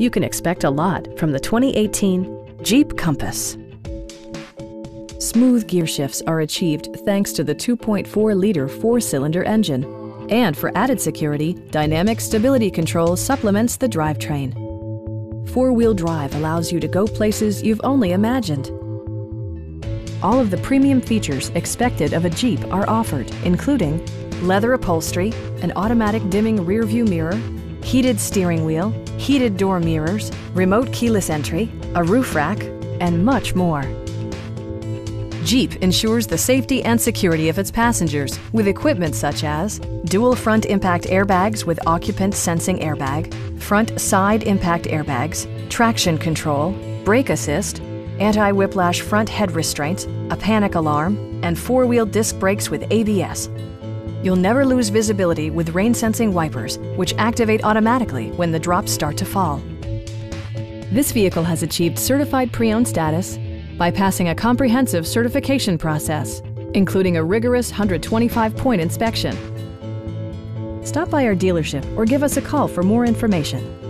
You can expect a lot from the 2018 Jeep Compass. Smooth gear shifts are achieved thanks to the 2.4-liter four-cylinder engine. And for added security, dynamic stability control supplements the drivetrain. Four-wheel drive allows you to go places you've only imagined. All of the premium features expected of a Jeep are offered, including leather upholstery, an automatic dimming rear-view mirror, heated steering wheel, heated door mirrors, remote keyless entry, a roof rack, and much more. Jeep ensures the safety and security of its passengers with equipment such as dual front impact airbags with occupant sensing airbag, front side impact airbags, traction control, brake assist, anti-whiplash front head restraints, a panic alarm, and four-wheel disc brakes with ABS. You'll never lose visibility with rain-sensing wipers, which activate automatically when the drops start to fall. This vehicle has achieved certified pre-owned status by passing a comprehensive certification process, including a rigorous 125-point inspection. Stop by our dealership or give us a call for more information.